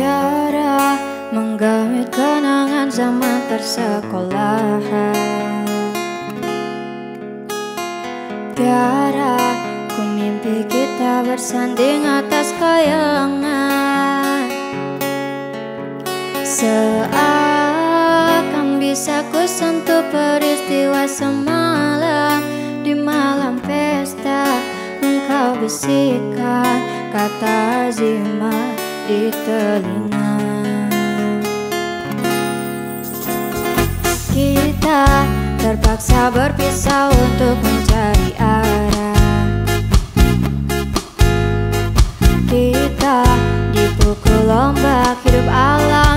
tiara, menggamit kenangan zaman persekolahan. Tiara, ku mimpi kita bersanding atas kayangan, seakan bisa ku sentuh peristiwa semalam. Di malam pesta, engkau bisikan kata azimah di telinga. Kita terpaksa berpisah untuk mencari arah. Kita dipukul ombak hidup alam.